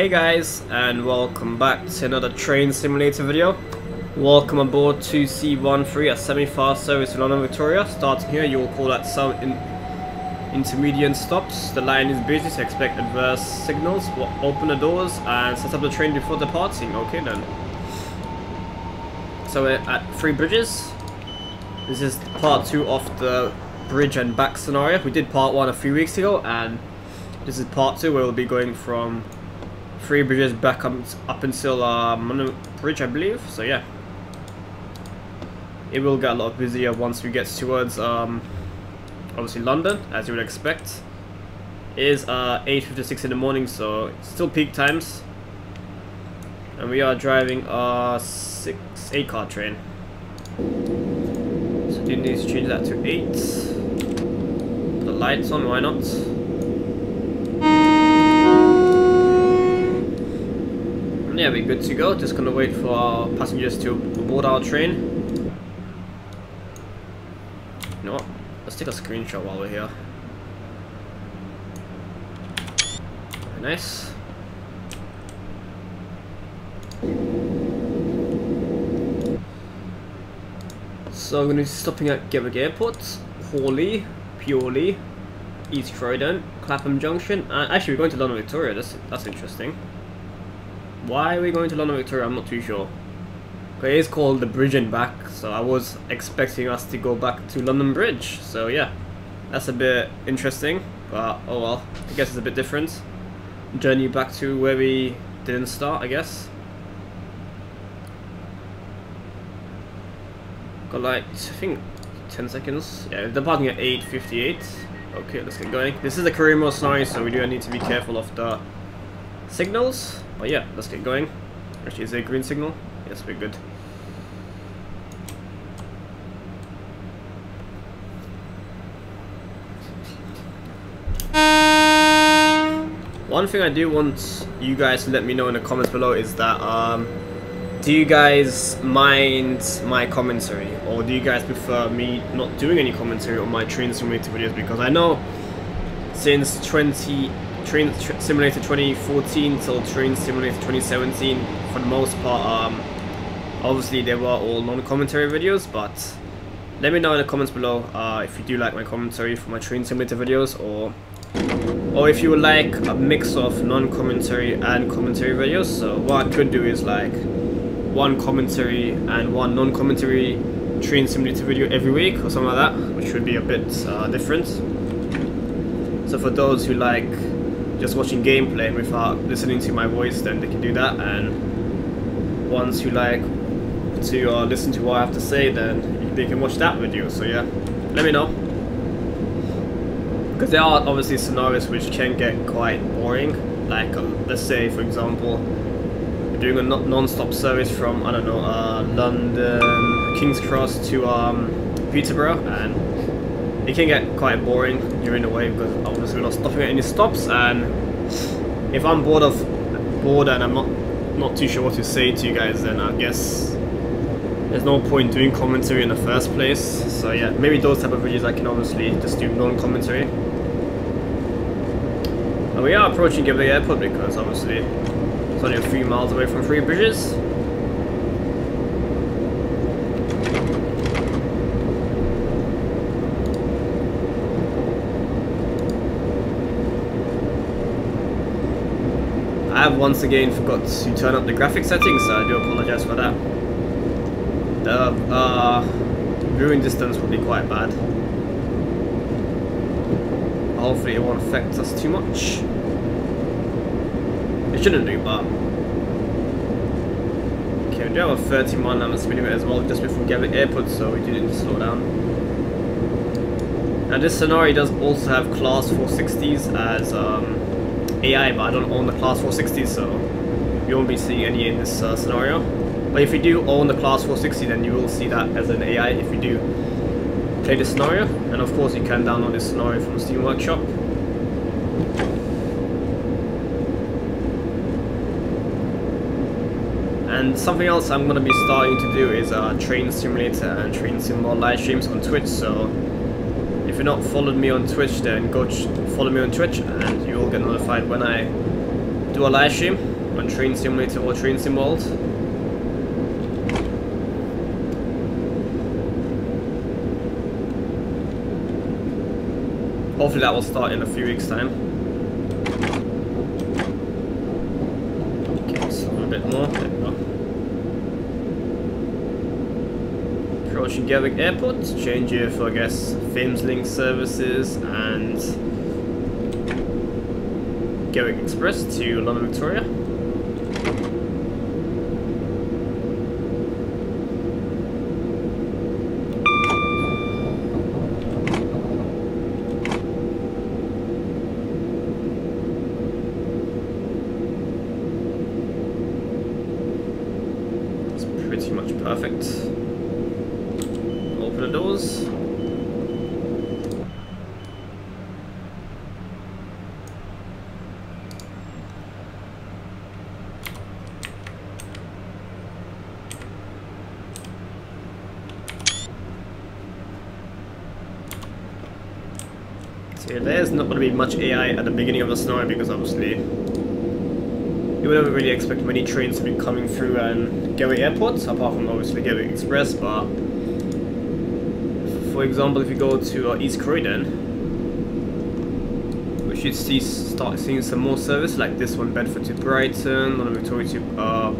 Hey guys, and welcome back to another train simulator video. Welcome aboard 2C13, a semi-fast service in London, Victoria. Starting here, you will call at some intermediate stops. The line is busy, so expect adverse signals. We'll open the doors and set up the train before departing. Okay then. So we're at Three Bridges. This is part 2 of the bridge and back scenario. We did part 1 a few weeks ago, and this is part 2 where we'll be going from Three Bridges back up until Monument Bridge, I believe. So yeah, it will get a lot busier once we get towards obviously London, as you would expect. It is 8:56 in the morning, so it's still peak times, and we are driving a 8-car train. So do need to change that to 8. Put the lights on, why not? Yeah, we're good to go. Just gonna wait for our passengers to board our train. You know what? Let's take a screenshot while we're here. Very nice. So we're gonna be stopping at Gatwick Airport, Hawley, Purley, East Croydon, Clapham Junction. Actually, we're going to London Victoria. That's interesting. Why are we going to London Victoria? I'm not too sure. But it is called The Bridge and Back, so I was expecting us to go back to London Bridge. So yeah, that's a bit interesting, but oh well. I guess it's a bit different. Journey back to where we didn't start, I guess. Got like, I think 10 seconds. Yeah, we're departing at 8:58. Okay, let's get going. This is a career mode scenario, so we do need to be careful of the signals. But yeah, let's get going. Actually, is there a green signal? Yes, we're good. One thing I do want you guys to let me know in the comments below is that do you guys mind my commentary, or do you guys prefer me not doing any commentary on my train simulator videos? Because I know since Train Simulator 2014 till Train Simulator 2017, for the most part, obviously they were all non-commentary videos, but let me know in the comments below if you do like my commentary for my Train Simulator videos, or if you would like a mix of non-commentary and commentary videos. So what I could do is like one commentary and one non-commentary Train Simulator video every week or something like that, which would be a bit different. So for those who like just watching gameplay without listening to my voice, then they can do that, and ones who like to listen to what I have to say, then they can watch that video. So yeah, let me know, because there are obviously scenarios which can get quite boring. Like let's say, for example, we're doing a non-stop service from, I don't know, London King's Cross to Peterborough, and it can get quite boring during the way, because obviously we're not stopping at any stops, and if I'm bored and I'm not too sure what to say to you guys, then I guess there's no point doing commentary in the first place. So yeah, maybe those type of videos I can obviously just do non-commentary. And we are approaching Gatwick Airport, because obviously it's only a few miles away from Three Bridges. I have once again forgot to turn up the graphic settings, so I do apologize for that. The viewing distance will be quite bad. Hopefully it won't affect us too much. It shouldn't do, but... Okay, we do have a 30 mile an hour speed limit as well, just before Gatwick Airport, so we do need to slow down. And this scenario does also have Class 460s as AI, but I don't own the Class 460, so you won't be seeing any in this scenario. But if you do own the Class 460, then you will see that as an AI if you do play this scenario. And of course you can download this scenario from Steam Workshop. And something else I'm going to be starting to do is Train Simulator and Train Simulator live streams on Twitch, so if you're not followed me on Twitch, then go follow me on Twitch and you will get notified when I do a live stream. on Train Simulator or Train Sim World. Hopefully that will start in a few weeks' time. Okay, so a little bit more. There we go. Approaching Gatwick Airport. Change here for, I guess, Thameslink services and Gatwick Express to London Victoria. There's not going to be much AI at the beginning of the scenario because obviously you would never really expect many trains to be coming through and Gatwick Airport, apart from obviously Gatwick Express. But for example, if you go to East Croydon, we should start seeing some more service like this one, Bedford to Brighton, London Victoria to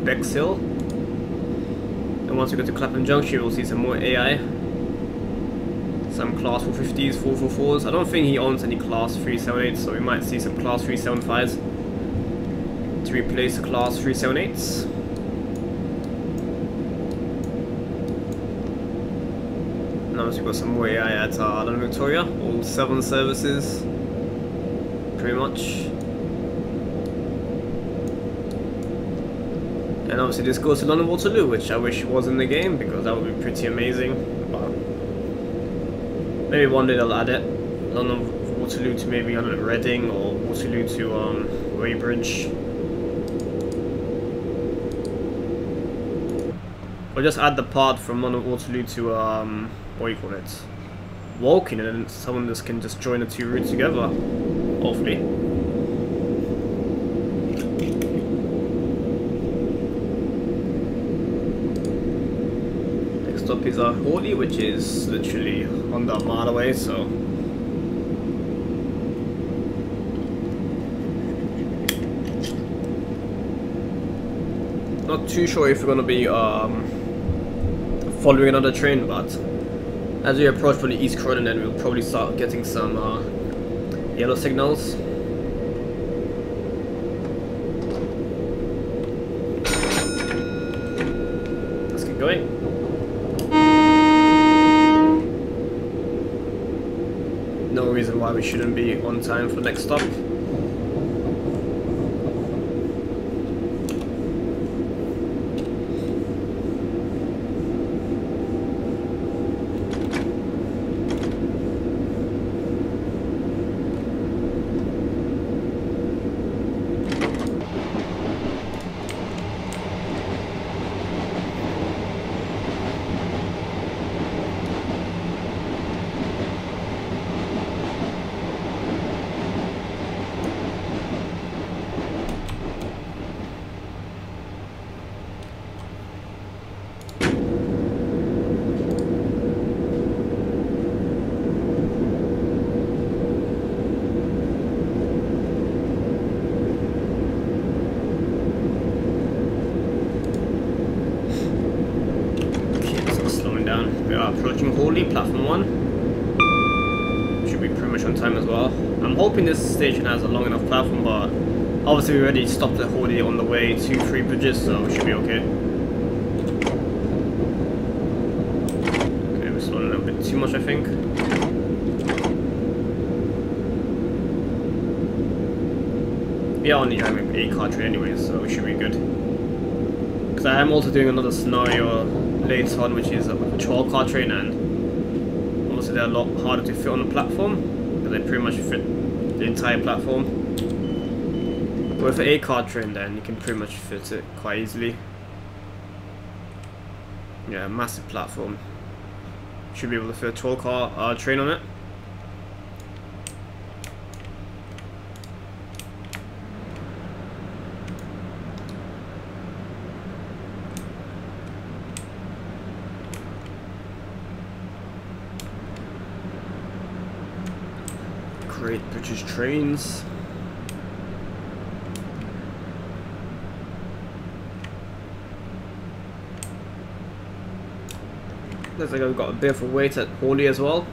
Bexhill, and once we go to Clapham Junction, we'll see some more AI. Some Class 450s, 444s. I don't think he owns any Class 378s, so we might see some Class 375s to replace the Class 378s. And obviously we've got some more AI at London Victoria, all 7 services, pretty much. And obviously this goes to London Waterloo, which I wish was in the game because that would be pretty amazing. But maybe one day they'll add it. London Waterloo to maybe, I don't know, Reading, or Waterloo to Weybridge. Or just add the part from London Waterloo to, what do you call it? Woking, and then someone just can just join the two routes together. Hopefully. Up is Horley, which is literally on the mile away, so not too sure if we're going to be following another train, but as we approach from the East Croydon, then we'll probably start getting some yellow signals. Let's get going. Why we shouldn't be on time for the next stop. This station has a long enough platform, but obviously we already stopped at Horley on the way to Three Bridges, so we should be okay. Okay, we're slowing a little bit too much, I think. We are only driving an 8-car train anyway, so we should be good. Because I am also doing another scenario later on, which is a 12-car train, and obviously they're a lot harder to fit on the platform, but they pretty much fit the entire platform. With an 8-car train, then you can pretty much fit it quite easily. Yeah, massive platform. Should be able to fit a 12-car train on it. Great British Trains. Looks like I've got a bit of a wait at Horley as well.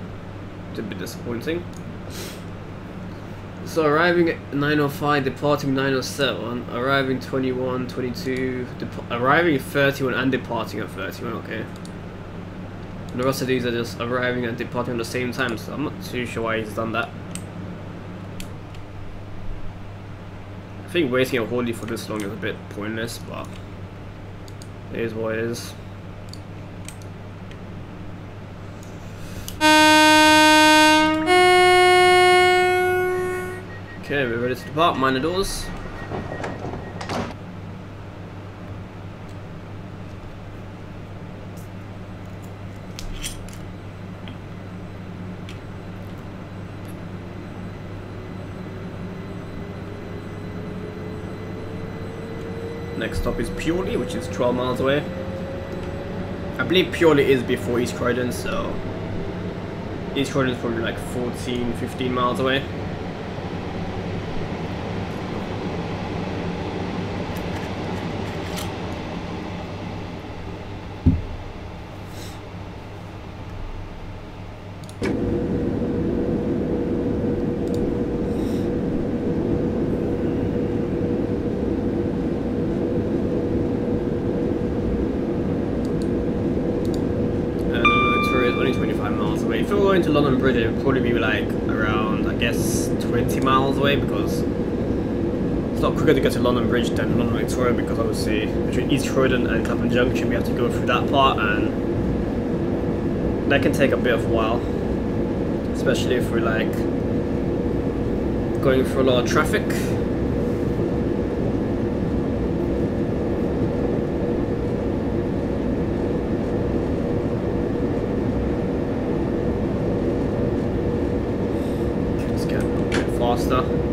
It's a bit disappointing. So arriving at 9:05, departing 9:07, arriving 21, 22, arriving at 31 and departing at 31, okay. And the rest of these are just arriving and departing at the same time, so I'm not too sure why he's done that. I think waiting at Horley for this long is a bit pointless, but it is what it is. Okay, we're ready to depart. Mind the doors. Next stop is Purley, which is 12 miles away. I believe Purley is before East Croydon, so East Croydon is probably like 14, 15 miles away. It would probably be like around, I guess, 20 miles away, because it's not quicker to get to London Bridge than London Victoria, because obviously between East Croydon and Clapham Junction we have to go through that part, and that can take a bit of a while, especially if we're like going through a lot of traffic.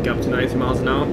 Up to 90 miles an hour.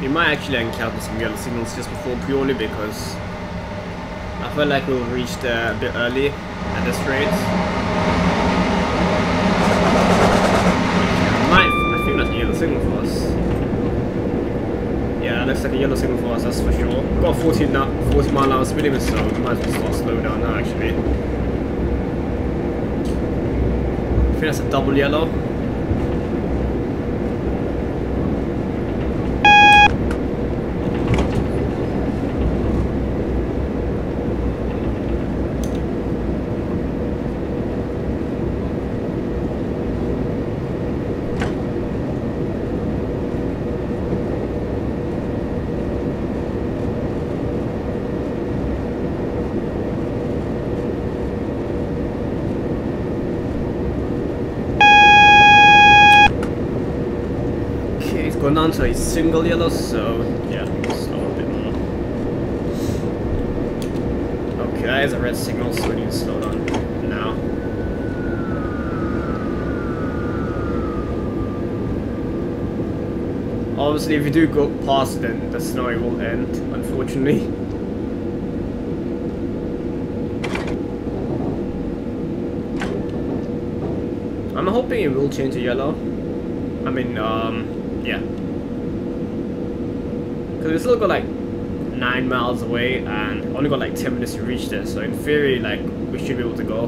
We might actually encounter some yellow signals just before Purley, because I feel like we'll reach there a bit early at this rate. I think that's a yellow signal for us. Yeah, that looks like a yellow signal for us, that's for sure. We've got 40 mile an hour speed limit, so we might as well start slowing down now actually. I think that's a double yellow. On to a single yellow, so yeah, slow a bit more. Okay, that is a red signal, so we need to slow down now. Obviously, if you do go past, then the snow will end, unfortunately. I'm hoping it will change to yellow. I mean, yeah. Because we still got like 9 miles away and only got like 10 minutes to reach there, so in theory, like, we should be able to go.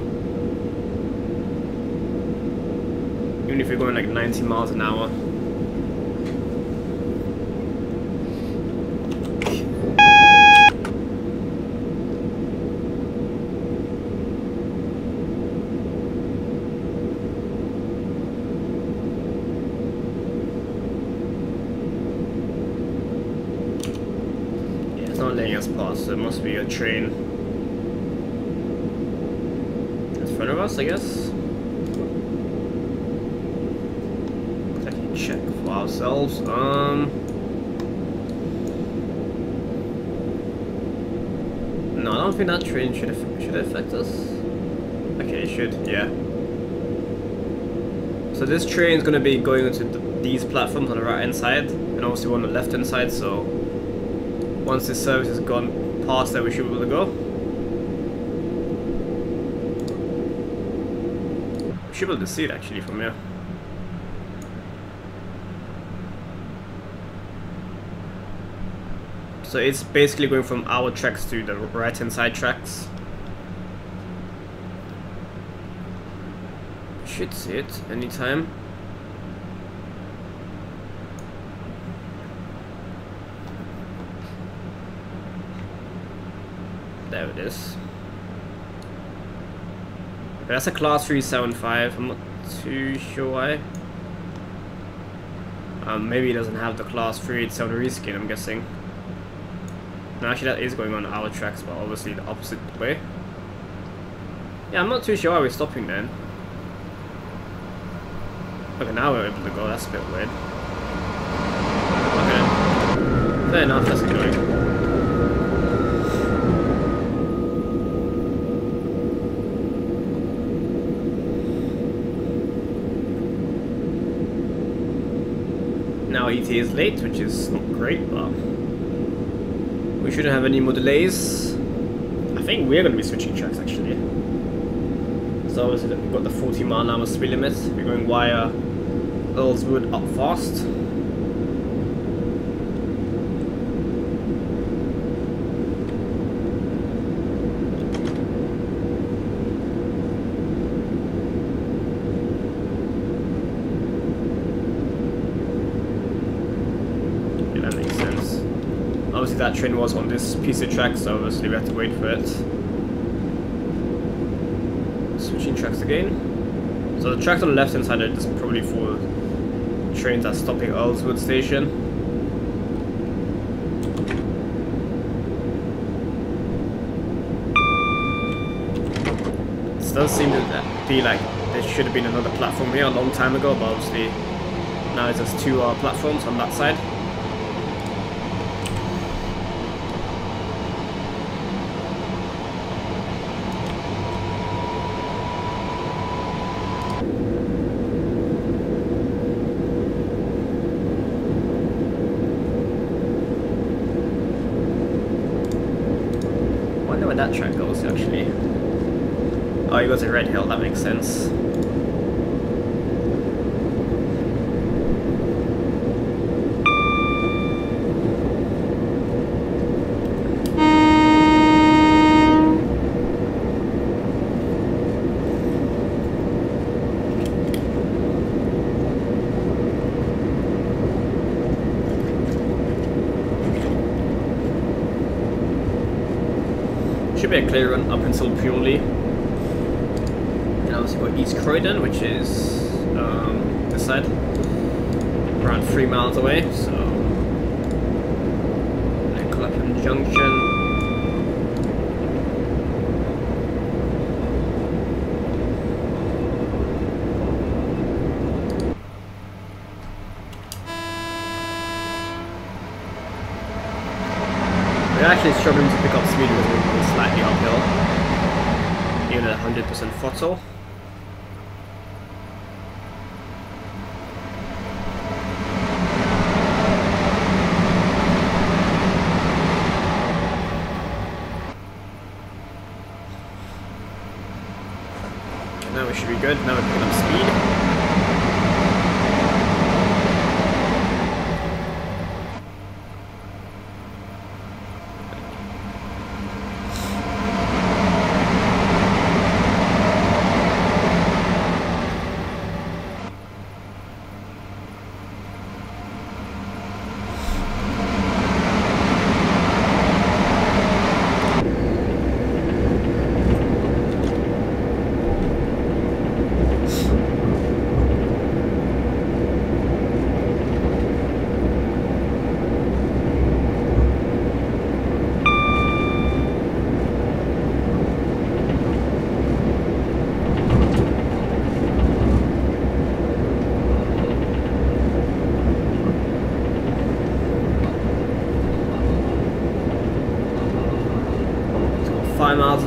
Even if we're going like 90 miles an hour. class, so it must be a train in front of us, I guess. Let's actually check for ourselves. No, I don't think that train should affect us. Okay, it should, yeah. So this train is going to be going into these platforms on the right hand side, and obviously one on the left hand side, so once this service has gone past there, we should be able to go. We should be able to see it actually from here. So it's basically going from our tracks to the right hand side tracks. Should see it anytime. There it is. But that's a class 375. I'm not too sure why. Maybe it doesn't have the class 387 reskin, I'm guessing. No, actually that is going on our tracks, but obviously the opposite way. Yeah, I'm not too sure why we're stopping then. Okay, now we're able to go, that's a bit weird. Okay. Fair enough, that's annoying. Now ET is late, which is not great, but we shouldn't have any more delays. I think we're going to be switching tracks actually. So obviously we've got the 40 mph speed limit, we're going via Earlswood up fast. Yeah, that makes sense. Obviously that train was on this piece of track, so obviously we have to wait for it. Switching tracks again. So the tracks on the left hand side are just probably for trains that are stopping Earlswood station. It does seem to be like there should have been another platform here a long time ago, but obviously now it's just two platforms on that side. That track goes actually. Oh, he goes to Red Hill, that makes sense. Should be a clear run up until Purley. And obviously we've got East Croydon, which is this side, around 3 miles away. So, and Clapham Junction. We're actually struggling to pick up speed with. Slightly uphill, even at 100% throttle. Now we should be good, now we're picking up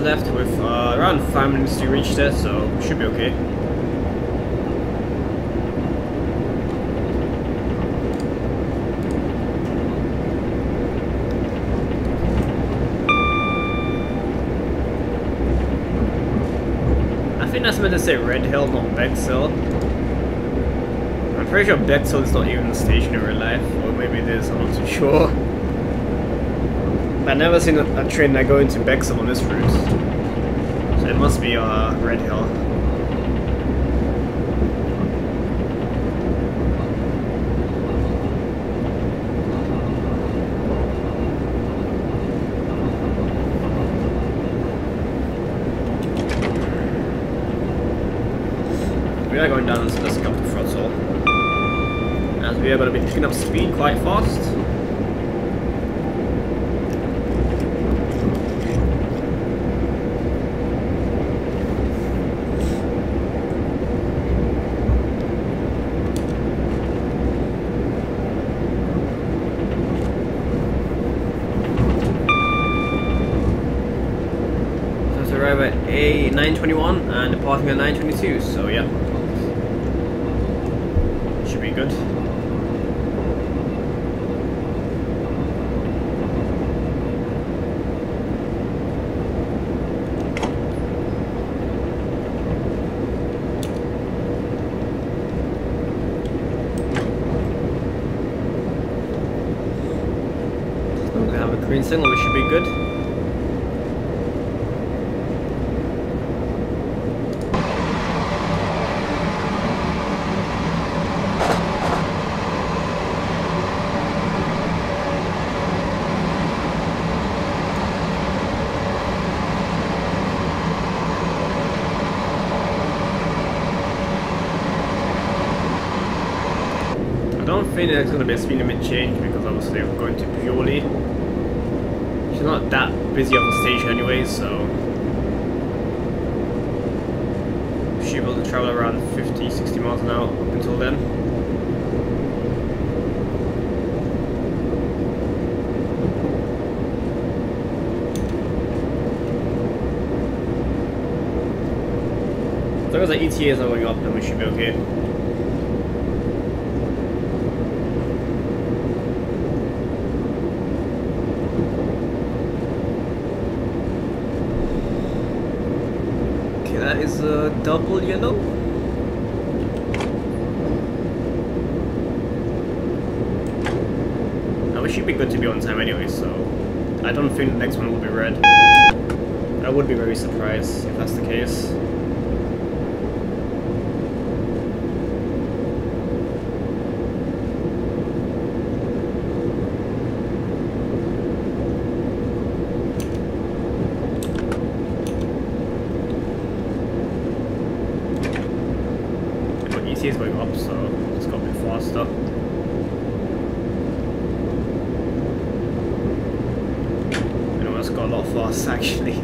left with around 5 minutes to reach there, so should be okay. I think that's meant to say Red Hill, not Bexhill. I'm pretty sure Bexhill is not even a station in real life, or maybe it is, I'm not too sure. I've never seen a train that goes into Bexhill on this route, so it must be Red Hill. We are going down into this couple throttle, as we are going to be picking up speed quite fast. A 921 and departing at 922, so yeah, should be good. Okay, have a green signal, which should be good. I think there's going to be a speed limit change because obviously we're going to Bewley. She's not that busy on the station anyway, so she will travel around 50-60 miles an hour up until then. As long as the ETA is not going up, then we should be okay. Is a double yellow. Now we should be good to be on time anyway, so I don't think the next one will be red. I would be very surprised if that's the case. It's going up, so it's got a bit faster. Anyway, it's got a lot faster actually.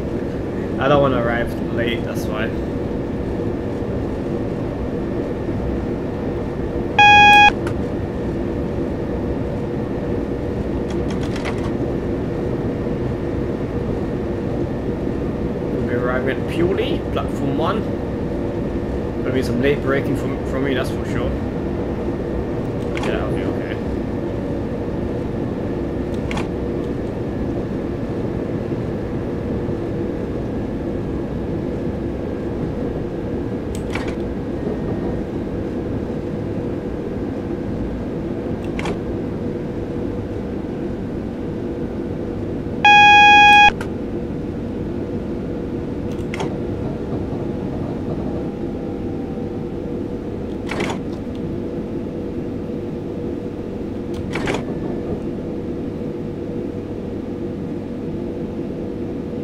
I don't want to arrive late, that's why. We're arriving at Bewley, platform 1. There'll be some late braking from me, that's for sure. Okay, that'll be okay.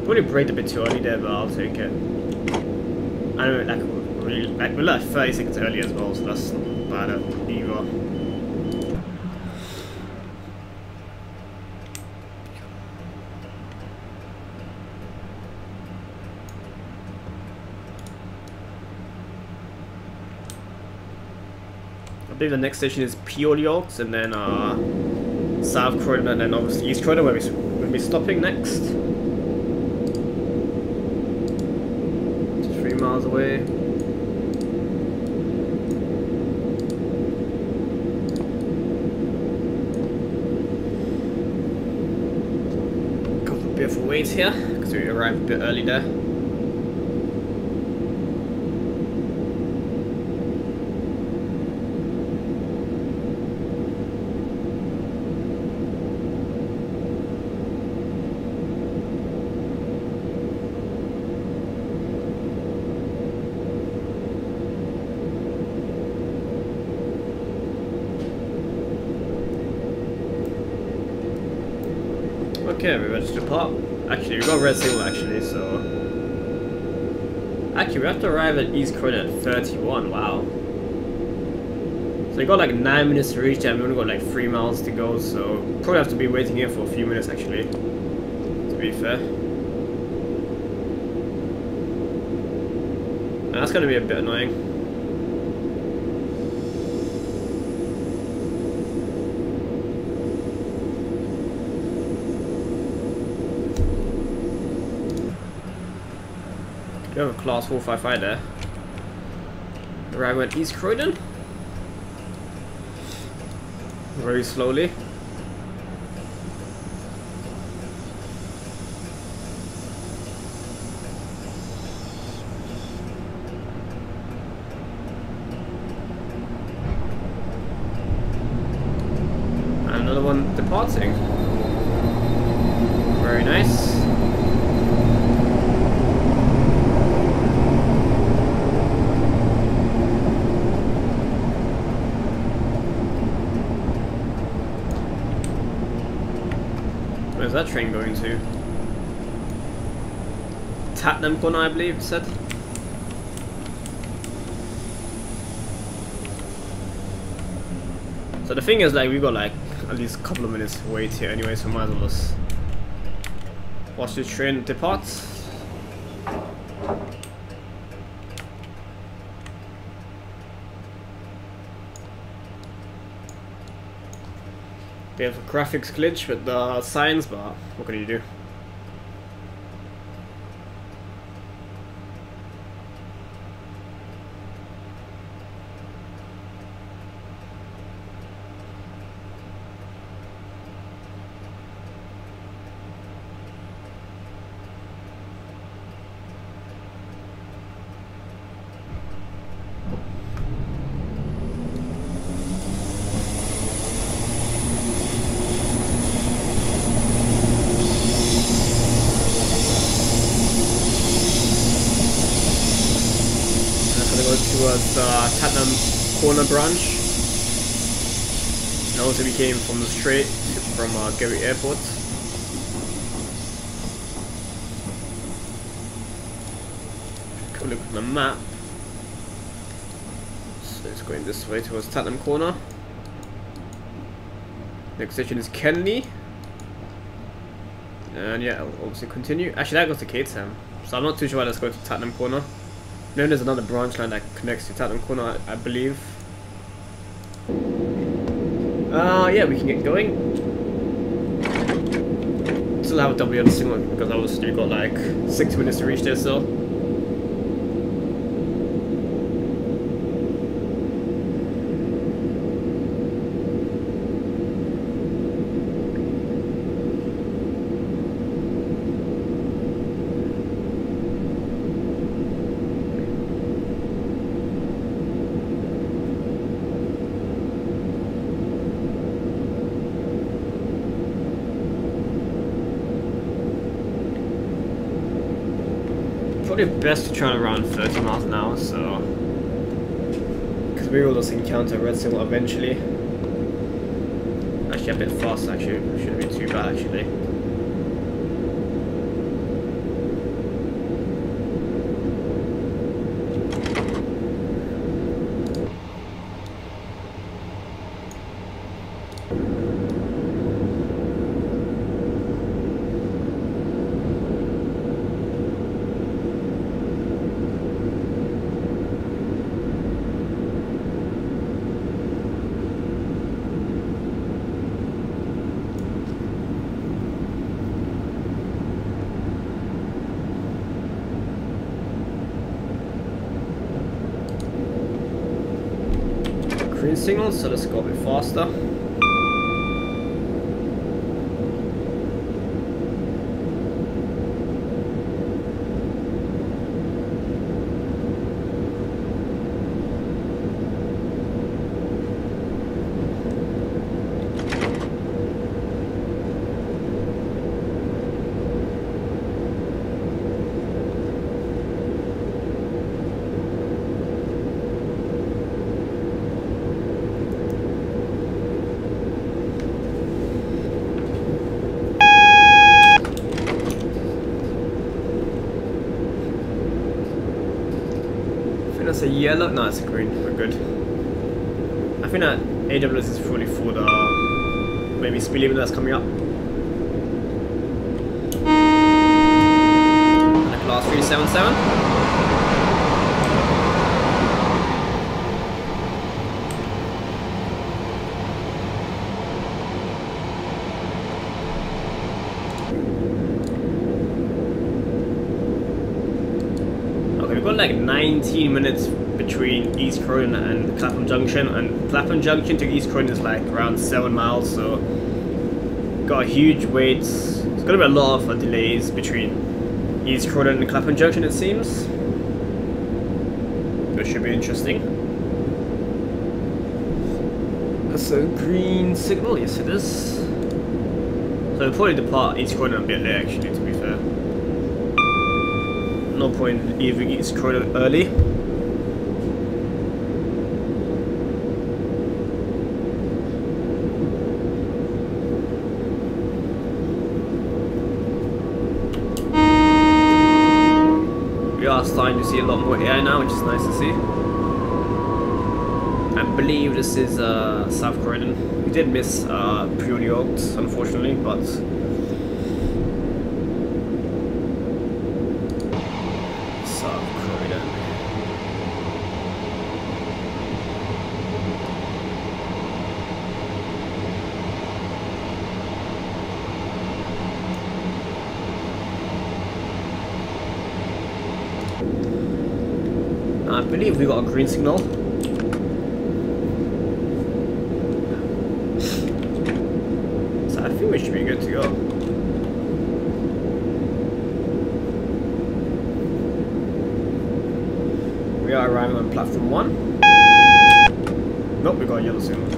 Probably braked a bit too early there, but I'll take it. I know, like we're left 30 seconds early as well, so that's not bad either. I believe the next station is Bewley Oaks, and then South Croydon, and then obviously East Croydon, where we'll be stopping next. miles away. Got a bit of a wait here because we arrived a bit early there. Okay, we registered pop. Actually, we got red signal actually, so... Actually, we have to arrive at East Croydon at 31, wow. So we got like 9 minutes to reach there, we only got like 3 miles to go, so... Probably have to be waiting here for a few minutes actually, to be fair. And that's gonna be a bit annoying. We have a Class 455 there. Arriving at East Croydon. Very slowly. And another one departing. Very nice. Where's that train going to? Tatnam Corner, I believe it said. So the thing is, like, we've got like at least a couple of minutes to wait here anyway, so might as well just watch the train depart. We have a graphics glitch with the signs, but what can you do? Towards the Tatnam Corner branch, and also we came from the straight from Gatwick Airport. Go look at the map. So it's going this way towards Tatnam Corner. Next station is Kenley, and yeah, I'll obviously continue. Actually, that goes to Caterham, so I'm not too sure why. Let's go to Tatnam Corner. Then there's another branch line that connects to Tatnam Corner, I believe. Yeah, we can get going. Still have a W on the signal because I was still got like 6 minutes to reach there still. Probably best to try around 30 miles an hour, so because we will just encounter red signal eventually. Actually, a bit fast. Actually, shouldn't be too bad. Actually, cruise signals, so let's go a bit faster. That's a yellow, no it's a green, we're good. I think that AWS is fully for the maybe speed limit that's coming up. And a class 377. Like 19 minutes between East Croydon and Clapham Junction, and Clapham Junction to East Croydon is like around 7 miles, so got a huge wait. It's gonna be a lot of delays between East Croydon and Clapham Junction, it seems, which should be interesting. That's a green signal, yes it is. So we'll probably depart East Croydon a bit late actually, to be fair. No point in leaving East Croydon early. We are starting to see a lot more air now, which is nice to see. I believe this is South Croydon. We did miss Purely Oaks, unfortunately, but I believe we got a green signal. So I think we should be good to go. We are arriving on platform 1. Nope, we got a yellow signal.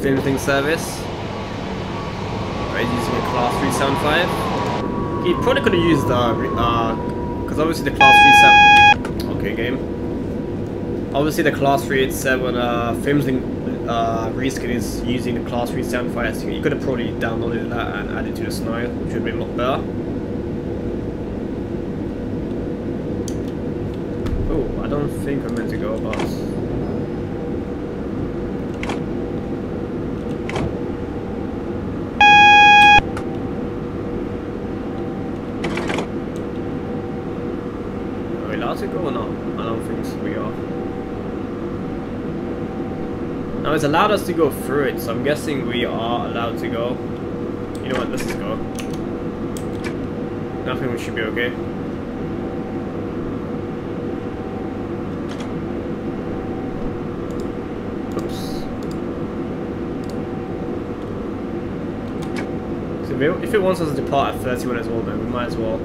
Filming service. Right, using a class 375. He probably could have used the because obviously the class 377. Okay, game. Obviously the class 387 Thameslink reskin is using the class 375. So you could have probably downloaded that and added to the scenario, which would be a lot better. Oh, I don't think I'm meant to go past. Now it's allowed us to go through it, so I'm guessing we are allowed to go. You know what, let's just go. I think we should be okay. Oops. So if it wants us to depart at 31 as well, then we might as well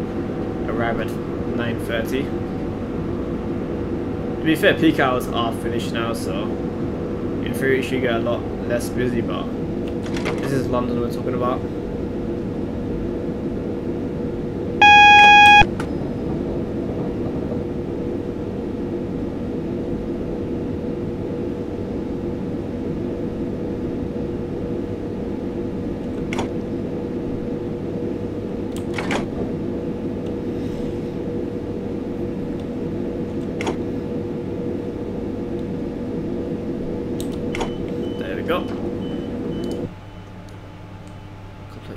arrive at 9:30. To be fair, peak hours are finished now, so in theory, it should get a lot less busy, but this is London we're talking about.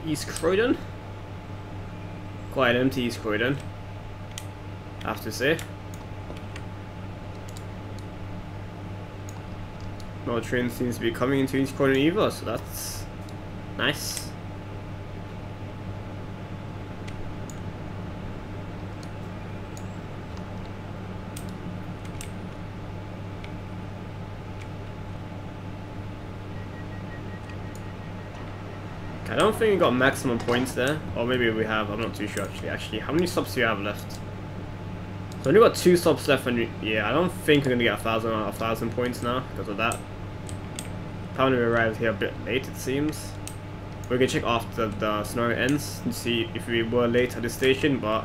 East Croydon, quite empty East Croydon, I have to say. No train seems to be coming into East Croydon either, so that's Nice. I don't think we got maximum points there, or maybe we have. I'm not too sure actually. Actually, how many subs do you have left? So we only got 2 subs left, and yeah, I don't think we're gonna get 1,000 points now because of that. Apparently, we arrived here a bit late. It seems we can check after the scenario ends and see if we were late at the station. But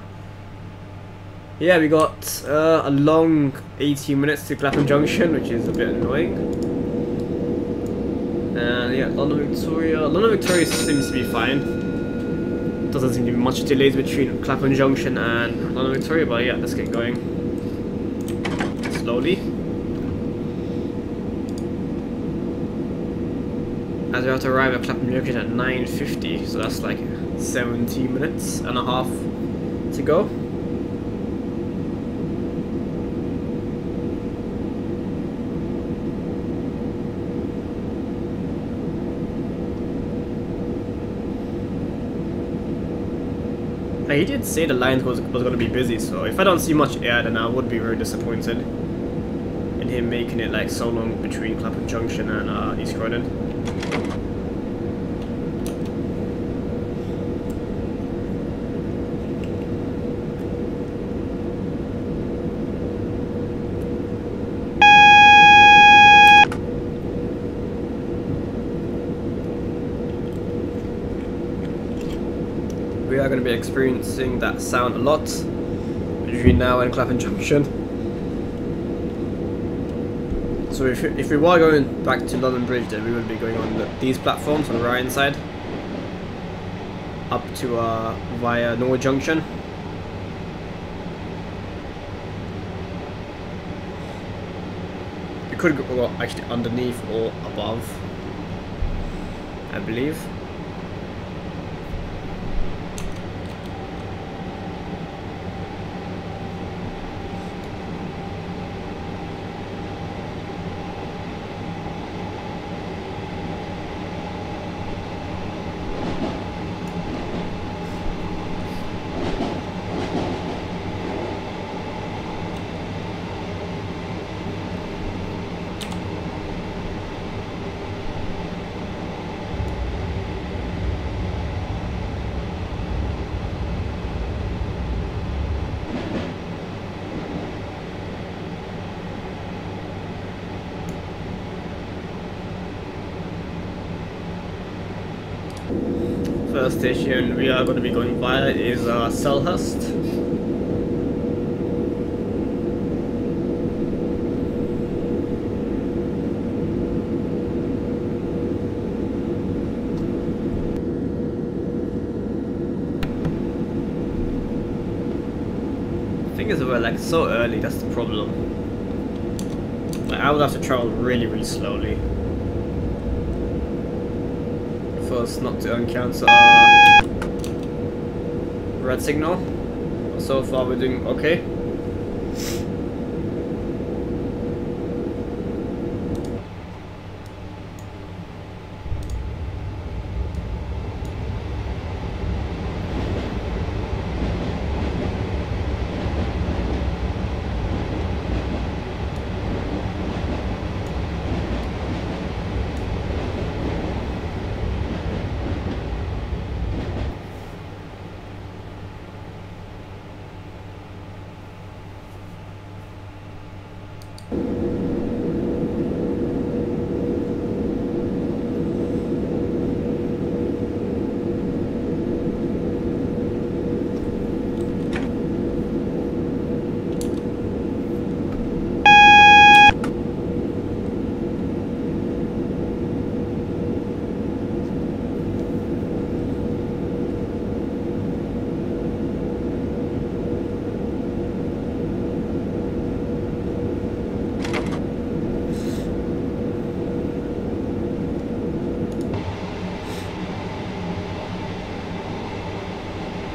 yeah, we got a long 18 minutes to Clapham Junction, which is a bit annoying. And yeah, London Victoria seems to be fine. Doesn't seem to be much delays between Clapham Junction and London Victoria, but yeah, let's get going. Slowly. As we have to arrive at Clapham Junction at 9:50, so that's like 17 minutes and a half to go. He did say the line was going to be busy, so if I don't see much air, then I would be very disappointed in him making it like so long between Clapham Junction and East Croydon. Going to be experiencing that sound a lot between now and Clapham Junction. So if we were going back to London Bridge, then we would be going on these platforms on the right hand side up to via Norwood Junction. We could go actually underneath or above, I believe. First station we are going to be going via is Selhurst. I think it's like so early, that's the problem. Like, I would have to travel really slowly. First, not to encounter a red signal. So far we're doing okay.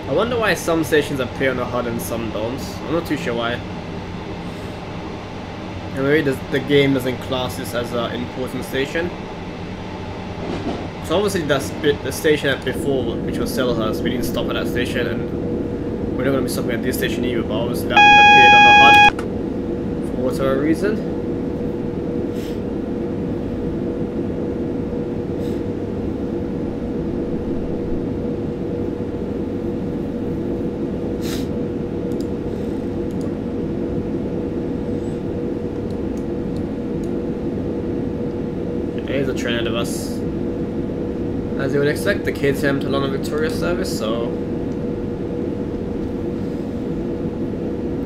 I wonder why some stations appear on the HUD and some don't. I'm not too sure why. And maybe the game doesn't class this as an important station. So obviously the station at before, which was Selhurst, we didn't stop at that station, and we're not going to be stopping at this station either, but obviously that appeared on the HUD for whatever reason. There's a train ahead of us. As you would expect, the kids haven't to London Victoria service, so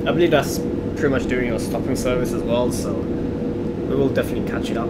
I believe that's pretty much doing your stopping service as well, so we will definitely catch it up.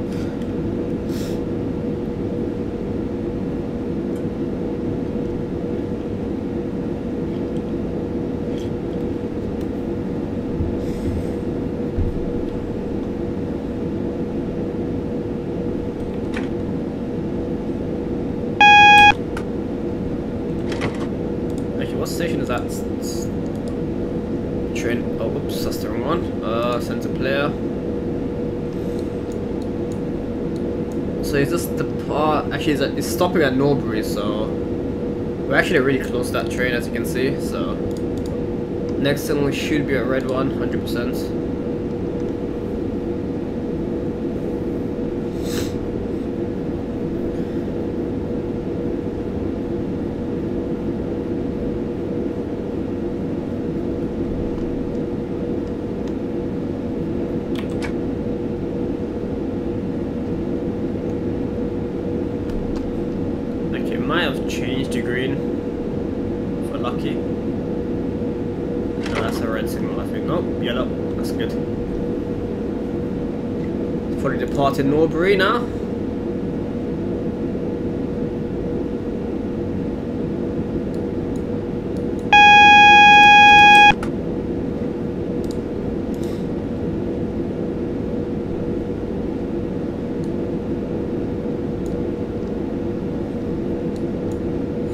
It's stopping at Norbury, so we're actually really close to that train, as you can see. So next thing we should be at Red 100%. To Norbury now.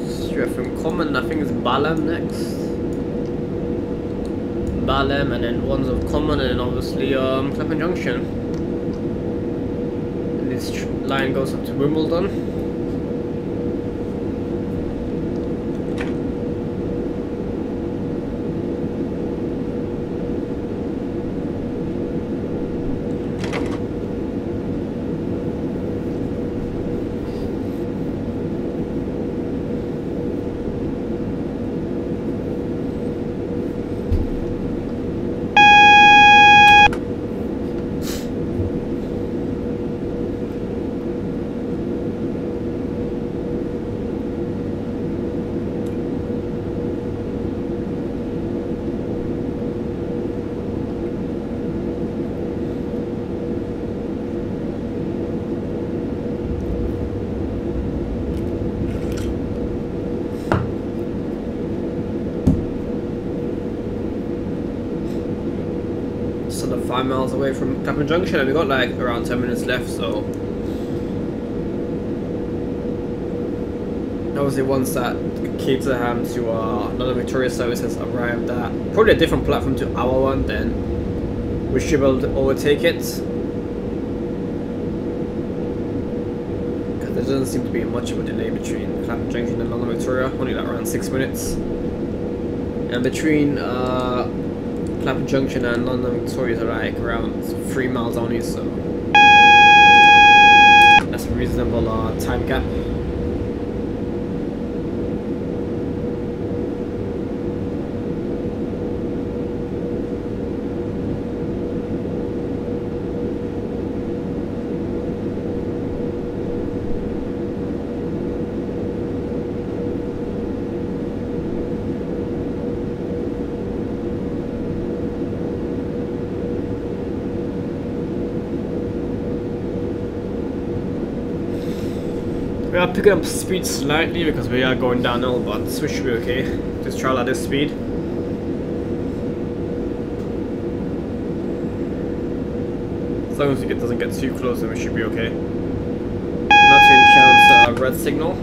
Straight from Common, I think it's Balham next. Balham, and then ones of Common, and then obviously Clapham Junction. This line goes up to Wimbledon. Miles away from Clapham Junction, and we got like around 10 minutes left, so obviously once that kids are having to London Victoria service has arrived at probably a different platform to our one, then we should be able to overtake it, because there doesn't seem to be much of a delay between Clapham Junction and London Victoria, only like around 6 minutes, and between Clapham Junction and London Victoria are like around 3 miles only, so that's a reasonable time gap. We are picking up speed slightly because we are going downhill, but we should be okay. Just travel at this speed. As long as it doesn't get too close, then we should be okay. Not to encounter a red signal.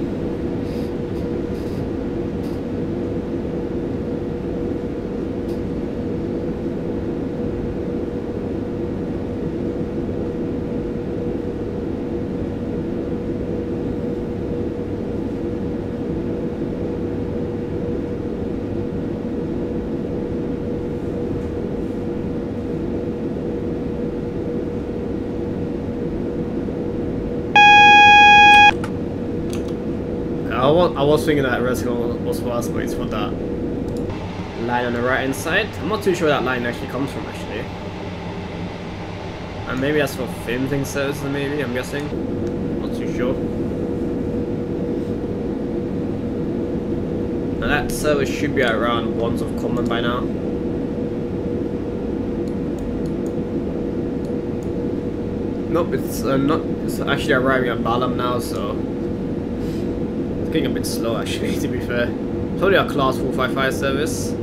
I was thinking that Reznor was fast, but it's for that line on the right hand side. I'm not too sure where that line actually comes from, actually. And maybe that's for filming services, maybe, I'm guessing. Not too sure. Now that service should be around Wands of Common by now. Nope, it's actually arriving at Balam now, so it's getting a bit slow actually, to be fair. It's only a Class 455 service.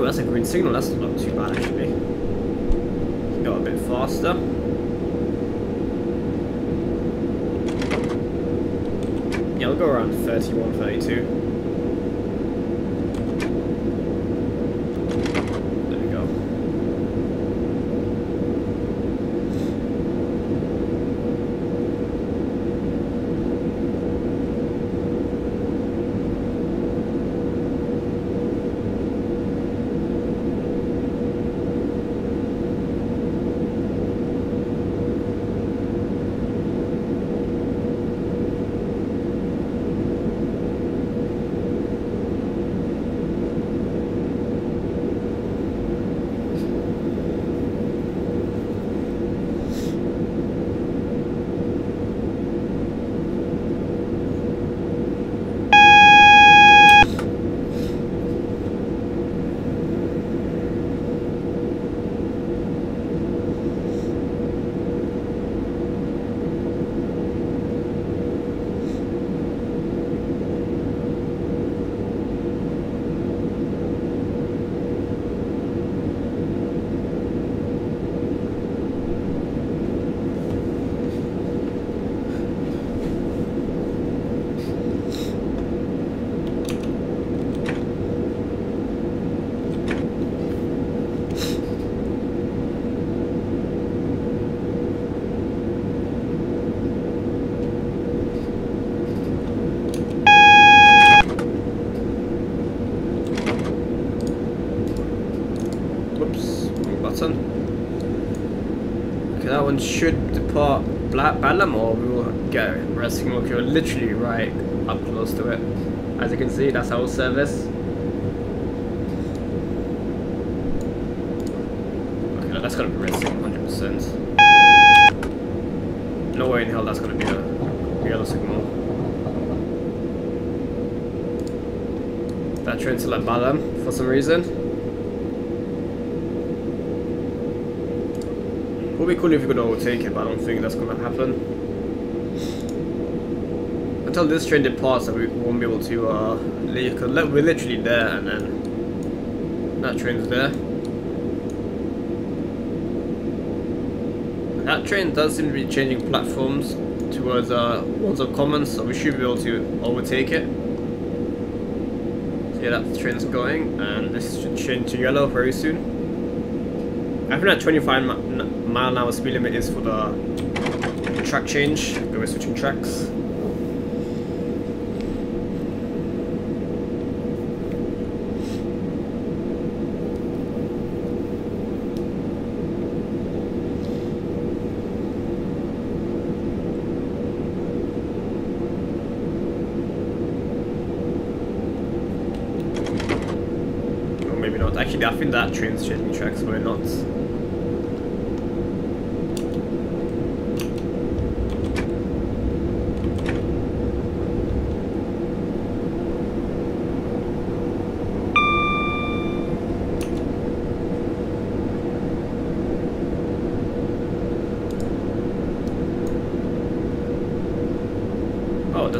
That's a green signal, that's not too bad actually. Go a bit faster. Yeah, I'll go around 31, 32. There we go. One should depart Balam, or we will get a red signal. You're literally right up close to it. As you can see, that's our service. Okay, no, that's gonna be red signal 100%. No way in hell that's gonna be a yellow signal. That train's still at Balam for some reason. It'd be cool if we could overtake it, but I don't think that's gonna happen. Until this train departs, that we won't be able to leave. Cause we're literally there, and then that train's there. That train does seem to be changing platforms towards Wands of Common, so we should be able to overtake it. So yeah, that train's going, and this should change to yellow very soon. I think that 25 mile an hour speed limit is for the track change. We're switching tracks. Or maybe not. Actually, I think that train's changing tracks, but we're not.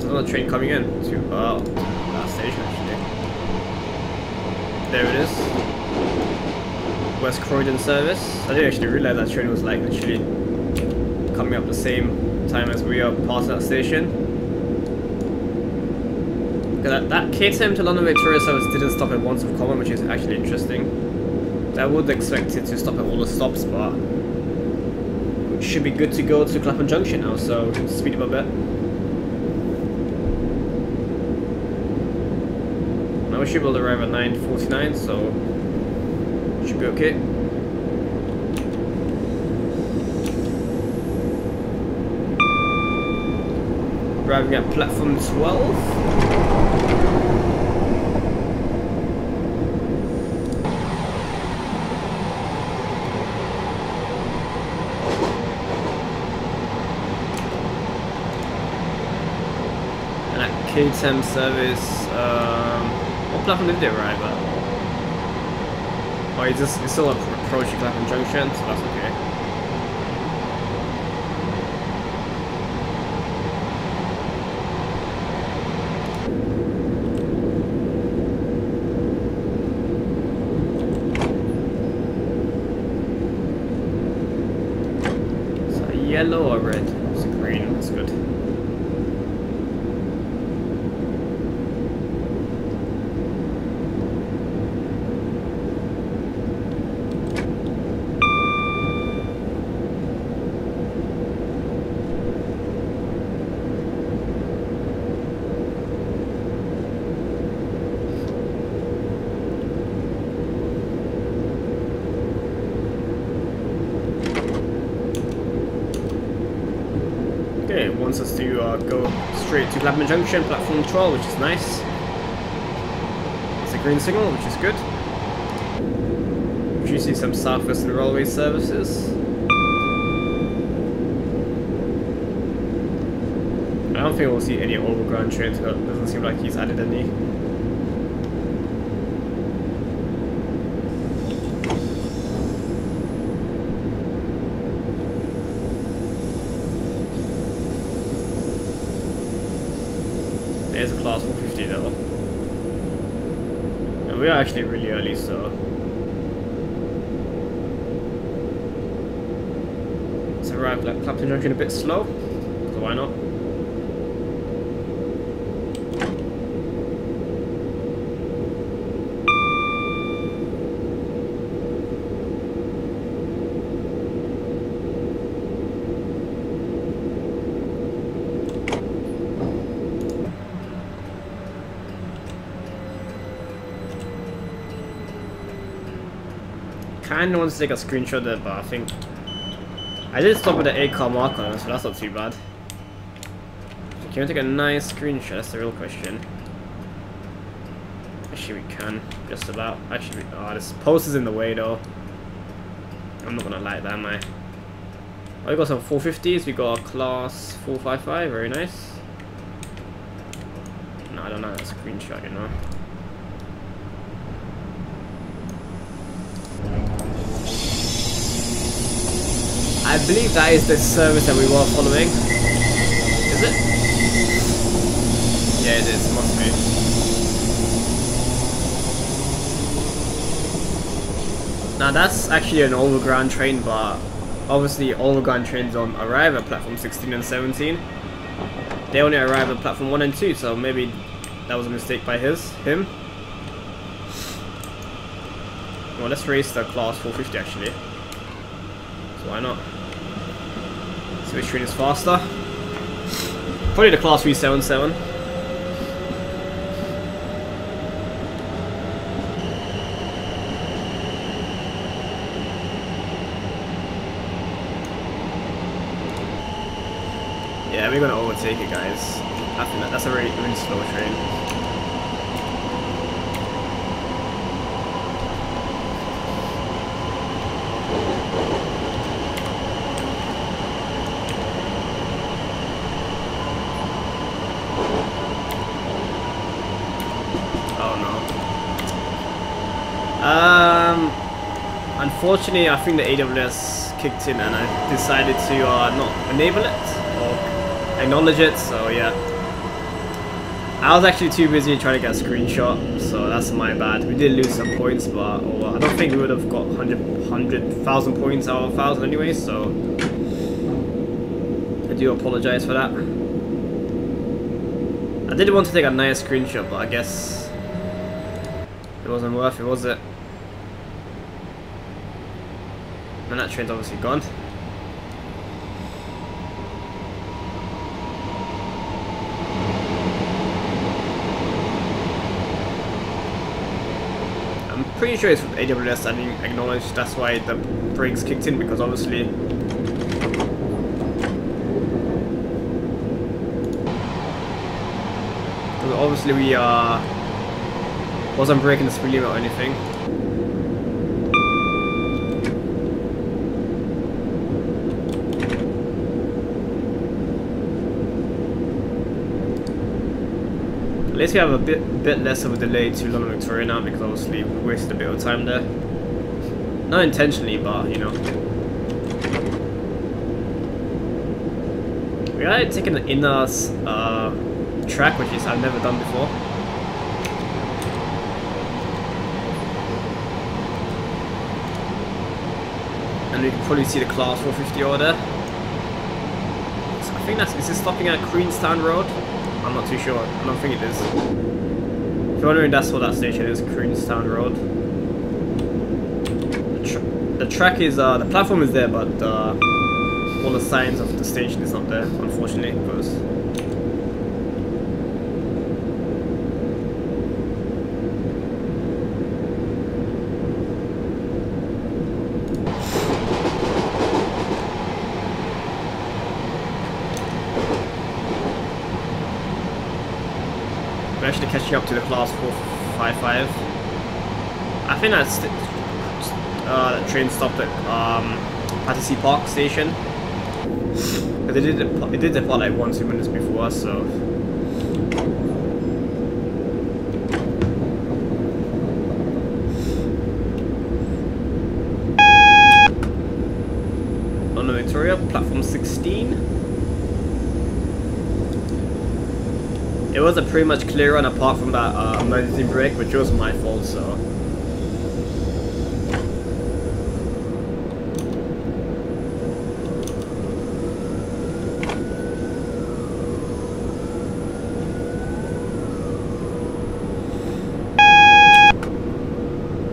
Another train coming in to that station actually. There it is. West Croydon service. I didn't actually realise that train was like literally coming up the same time as we are past that station. That KTM to London Victoria service didn't stop at Wands of Common, which is actually interesting. I would expect it to stop at all the stops, but should be good to go to Clapham Junction now, so speed up a bit. Now we should be able to arrive at 9:49, so should be okay. Arriving at platform 12. K10 service, what platform did they arrive at? Oh, it's still approaching Clapham Junction, so that's okay. Is that yellow or red? It's green, that's good. Okay, it wants us to go straight to Clapham Junction, platform 12, which is nice. It's a green signal, which is good. We see some South Western Railway services. I don't think we'll see any overground trains, but it doesn't seem like he's added any. There's a class 450 though. And we are actually really early, so let's arrive at Clapham Junction a bit slow, so why not? I kind of want to take a screenshot there, but I think I did stop at the 8 car marker, so that's not too bad. So can we take a nice screenshot? That's the real question. Actually, we can just about. Actually, oh, this post is in the way though. I'm not gonna like that, am I? Oh, we got some 450s. We got a class 455. Very nice. No, I don't like that screenshot, you know. I believe that is the service that we were following. Is it? Yeah, it is. It must be. Now that's actually an overground train, but obviously overground trains don't arrive at platform 16 and 17. They only arrive at platform 1 and 2, so maybe that was a mistake by him. Well, let's race the class 450 actually. So why not? See which train is faster. Probably the Class 377. Yeah, we're gonna overtake it, guys. I think that's a really, really slow train. Unfortunately, I think the AWS kicked in and I decided to not enable it or acknowledge it, so yeah. I was actually too busy trying to get a screenshot, so that's my bad. We did lose some points, but oh, I don't think we would have got 100,000 points out of 1,000 anyway, so I do apologize for that. I did want to take a nice screenshot, but I guess it wasn't worth it, was it? And that train's obviously gone. pretty sure it's from AWS. I didn't acknowledge that's why the brakes kicked in, because obviously we wasn't breaking the speed limit or anything. At least we have a bit less of a delay to London Victoria now, because obviously we wasted a bit of time there. Not intentionally, but you know. We are taking the inner track, which is I've never done before. And we can probably see the Class 450 over there. So I think that's, is this stopping at Queenstown Road? I'm not too sure. I don't think it is. If you're wondering, that's what that station is, Queenstown Road. The track is, the platform is there, but all the signs of the station is not there, unfortunately, because catching up to the Class 455. I think that's that train stopped at Battersea Park station. But they did depart like 1-2 minutes before us, so on the Victoria, platform 16. It was a pretty much clear run apart from that emergency brake, which was my fault, so.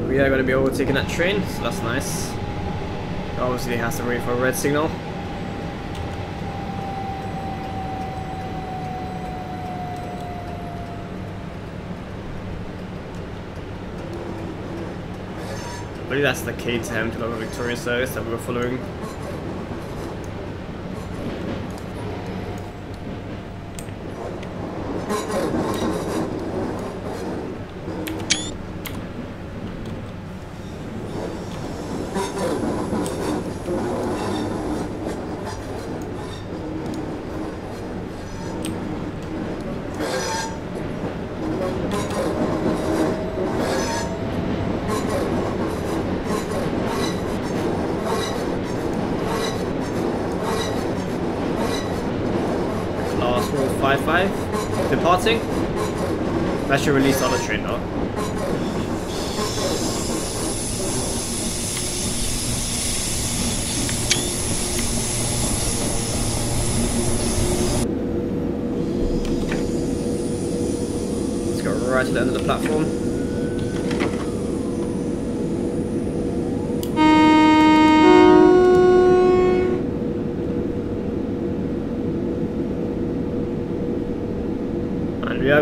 We are going to be overtaking that train, so that's nice. Obviously, it has to wait for a red signal. That's the KTM to London Victoria service that we were following. Departing. That should release on the train now. Let's go right to the end of the platform.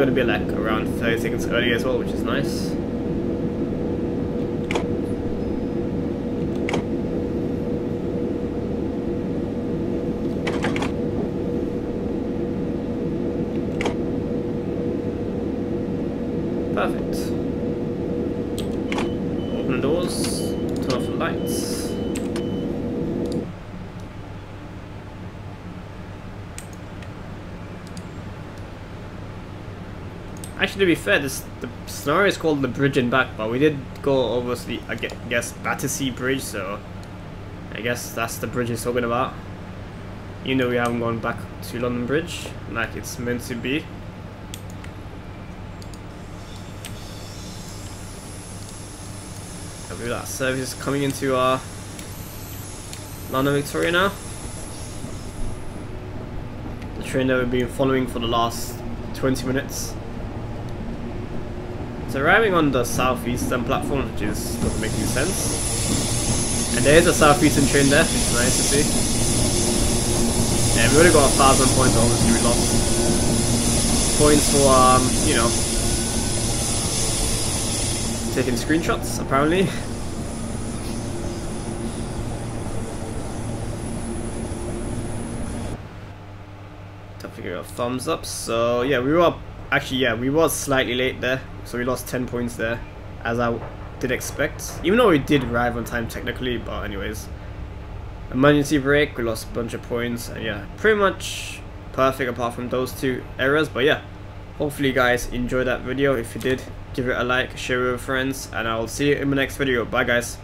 Going to be like around 30 seconds early as well, which is nice. Perfect. Open the doors, turn off the lights. Actually, to be fair, the scenario is called The Bridge and Back, but we did go over the, I guess, Battersea Bridge, so I guess that's the bridge it's talking about. You know, we haven't gone back to London Bridge, like it's meant to be. I believe that service is coming into our London Victoria now. The train that we've been following for the last 20 minutes. It's arriving on the southeastern platform, which is doesn't make any sense. And there is a southeastern train there, which is nice to see. And we would have got 1,000 points, obviously we lost points for you know, taking screenshots apparently. Tough to give a thumbs up. So yeah, we were actually, yeah, we was slightly late there, so we lost 10 points there, as I did expect, even though we did arrive on time technically. But anyways, emergency brake, we lost a bunch of points, and yeah, pretty much perfect apart from those two errors. But yeah, hopefully you guys enjoyed that video. If you did, give it a like, share with your friends, and I'll see you in my next video. Bye guys.